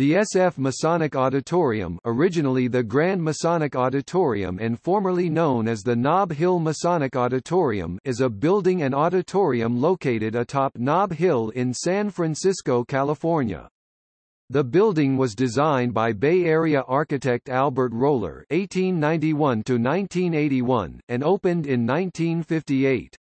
The SF Masonic Auditorium, originally the Grand Masonic Auditorium and formerly known as the Nob Hill Masonic Auditorium, is a building and auditorium located atop Nob Hill in San Francisco, California. The building was designed by Bay Area architect Albert Roller (1891–1981) and opened in 1958.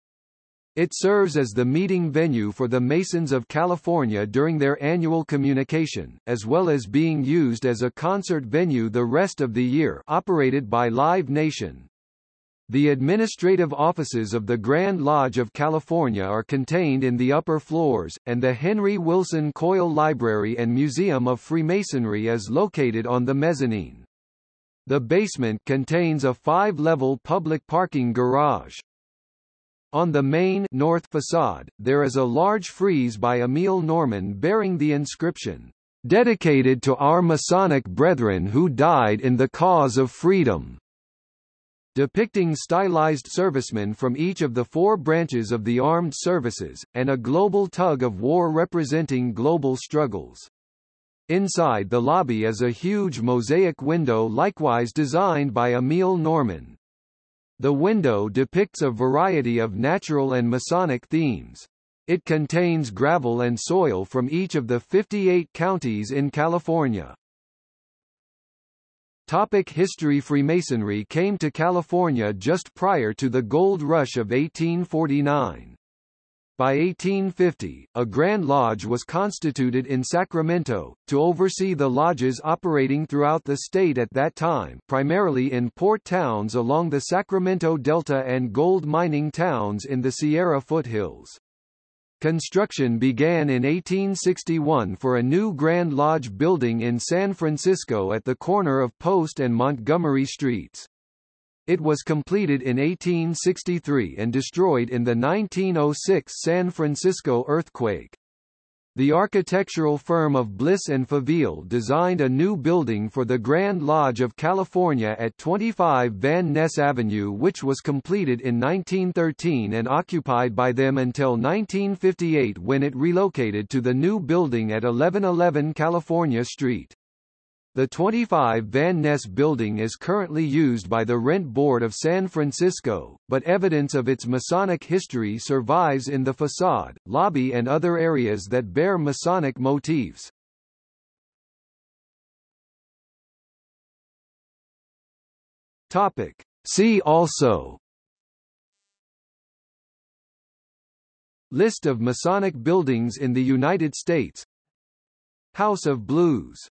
It serves as the meeting venue for the Masons of California during their annual communication, as well as being used as a concert venue the rest of the year, operated by Live Nation. The administrative offices of the Grand Lodge of California are contained in the upper floors, and the Henry Wilson Coil Library and Museum of Freemasonry is located on the mezzanine. The basement contains a 5-level public parking garage. On the main north facade, there is a large frieze by Emile Norman bearing the inscription, "Dedicated to our Masonic brethren who died in the cause of freedom," depicting stylized servicemen from each of the 4 branches of the armed services, and a global tug-of-war representing global struggles. Inside the lobby is a huge mosaic window likewise designed by Emile Norman. The window depicts a variety of natural and Masonic themes. It contains gravel and soil from each of the 58 counties in California. Topic history. Freemasonry came to California just prior to the gold rush of 1849. By 1850, a Grand Lodge was constituted in Sacramento, to oversee the lodges operating throughout the state at that time, primarily in port towns along the Sacramento Delta and gold mining towns in the Sierra foothills. Construction began in 1861 for a new Grand Lodge building in San Francisco at the corner of Post and Montgomery Streets. It was completed in 1863 and destroyed in the 1906 San Francisco earthquake. The architectural firm of Bliss and Faville designed a new building for the Grand Lodge of California at 25 Van Ness Avenue, which was completed in 1913 and occupied by them until 1958, when it relocated to the new building at 1111 California Street. The 25 Van Ness building is currently used by the Rent Board of San Francisco, but evidence of its Masonic history survives in the facade, lobby and other areas that bear Masonic motifs. Topic. See also: List of Masonic buildings in the United States, House of Blues.